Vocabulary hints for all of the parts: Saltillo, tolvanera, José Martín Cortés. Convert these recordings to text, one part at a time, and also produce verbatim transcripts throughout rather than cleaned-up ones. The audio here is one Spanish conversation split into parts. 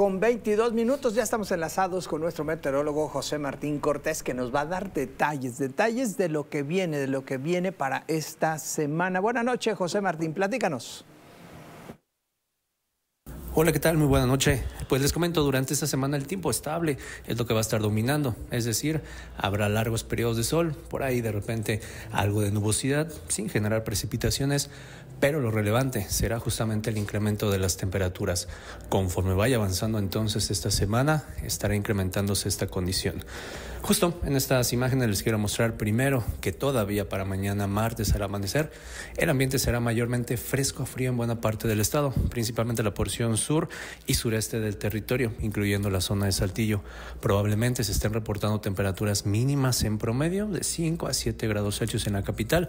con veintidós minutos. Ya estamos enlazados con nuestro meteorólogo José Martín Cortés, que nos va a dar detalles, detalles de lo que viene, de lo que viene para esta semana. Buenas noches, José Martín, platícanos. Hola, ¿qué tal? Muy buena noche. Pues les comento, durante esta semana el tiempo estable es lo que va a estar dominando, es decir, habrá largos periodos de sol, por ahí de repente algo de nubosidad, sin generar precipitaciones, pero lo relevante será justamente el incremento de las temperaturas. Conforme vaya avanzando entonces esta semana, estará incrementándose esta condición. Justo en estas imágenes les quiero mostrar primero que todavía para mañana martes al amanecer, el ambiente será mayormente fresco a frío en buena parte del estado, principalmente la porción sur y sureste del territorio, incluyendo la zona de Saltillo. Probablemente se estén reportando temperaturas mínimas en promedio de cinco a siete grados Celsius en la capital.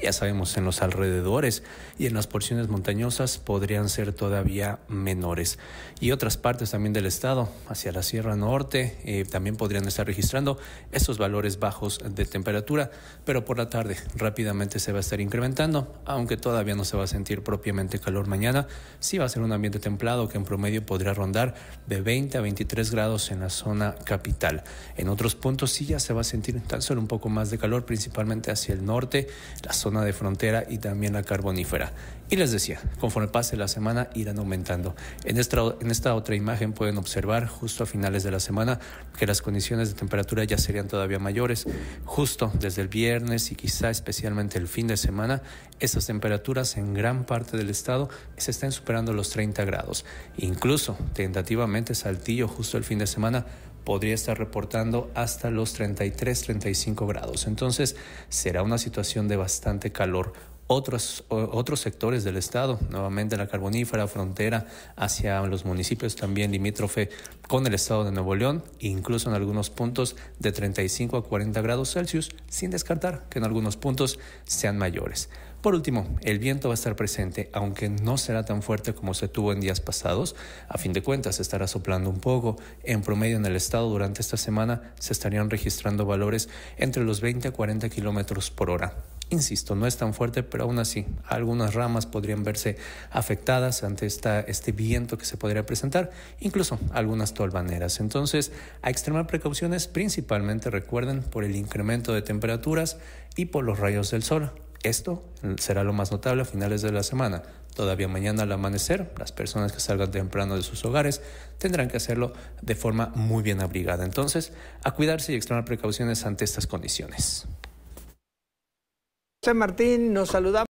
Ya sabemos, en los alrededores y en las porciones montañosas podrían ser todavía menores. Y otras partes también del estado, hacia la Sierra Norte, eh, también podrían estar registrando estos valores bajos de temperatura, pero por la tarde rápidamente se va a estar incrementando, aunque todavía no se va a sentir propiamente calor mañana. Sí va a ser un ambiente templado, que en promedio podría rondar de veinte a veintitrés grados en la zona capital. En otros puntos sí ya se va a sentir tan solo un poco más de calor, principalmente hacia el norte, la zona de frontera y también la carbonífera. Y les decía, conforme pase la semana irán aumentando. En esta, en esta otra imagen pueden observar justo a finales de la semana que las condiciones de temperatura ya serían todavía mayores. Justo desde el viernes y quizá especialmente el fin de semana, estas temperaturas en gran parte del estado se están superando los treinta grados. Incluso tentativamente Saltillo justo el fin de semana podría estar reportando hasta los treinta y tres, treinta y cinco grados. Entonces será una situación de bastante calor. Otros, otros sectores del estado, nuevamente la carbonífera, frontera, hacia los municipios también limítrofe con el estado de Nuevo León, incluso en algunos puntos de treinta y cinco a cuarenta grados Celsius, sin descartar que en algunos puntos sean mayores. Por último, el viento va a estar presente, aunque no será tan fuerte como se tuvo en días pasados. A fin de cuentas, estará soplando un poco. En promedio en el estado durante esta semana se estarían registrando valores entre los veinte a cuarenta kilómetros por hora. Insisto, no es tan fuerte, pero aún así algunas ramas podrían verse afectadas ante esta, este viento que se podría presentar, incluso algunas tolvaneras. Entonces, a extremar precauciones, principalmente recuerden por el incremento de temperaturas y por los rayos del sol. Esto será lo más notable a finales de la semana. Todavía mañana al amanecer, las personas que salgan temprano de sus hogares tendrán que hacerlo de forma muy bien abrigada. Entonces, a cuidarse y extremar precauciones ante estas condiciones. José Martín, nos saludamos.